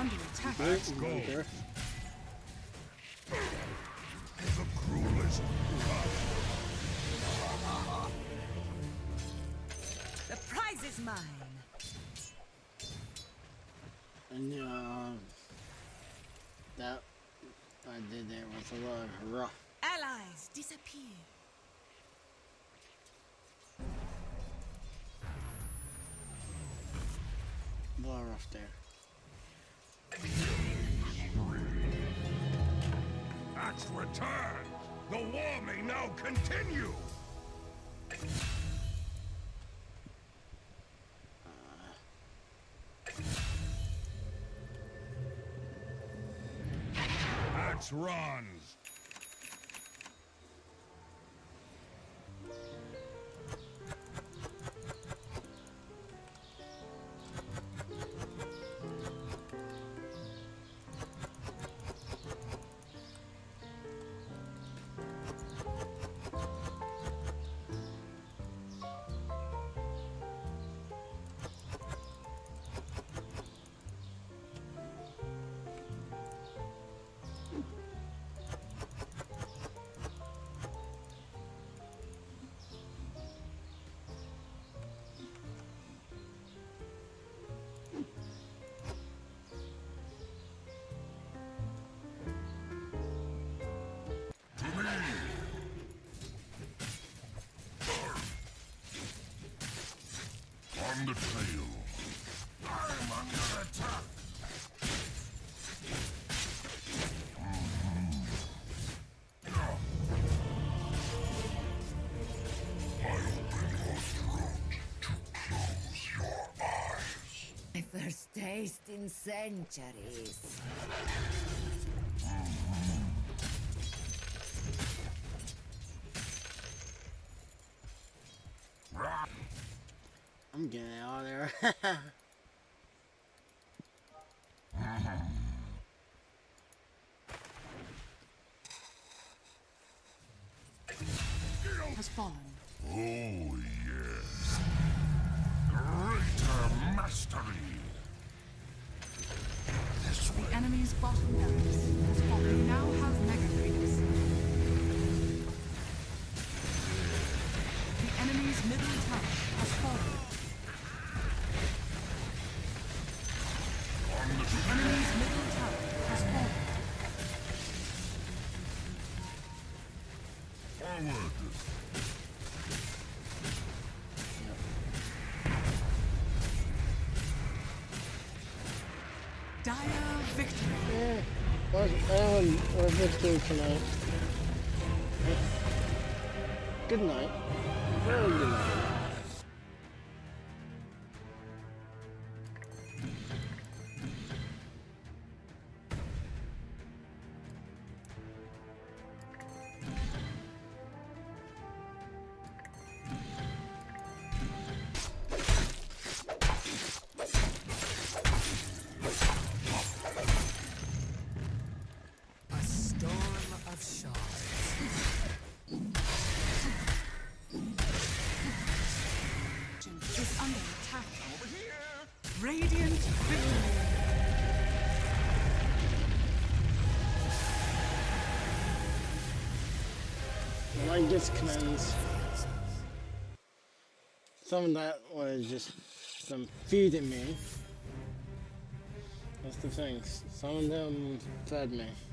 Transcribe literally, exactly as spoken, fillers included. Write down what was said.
under attack. Let's go. There. The cruelest. The prize is mine. And uh, that I did there was a lot of rough. Allies disappear. A lot of rough there. That's returned. The war may now continue. That's runs. On the trail. I'm under attack. Mm-hmm. I open your throat to close your eyes. My first taste in centuries. I'm getting out of there. Has fallen. Oh yes. Greater mastery. This way. The enemy's bottom barracks has fallen. Now have mega creeps. The enemy's middle tower has fallen. Dire victory. Yeah, that was a victory tonight. Good night. Very good night. Radiant victory. Like this cleanse. Some of that was just them feeding me. That's the thing. Some of them fed me.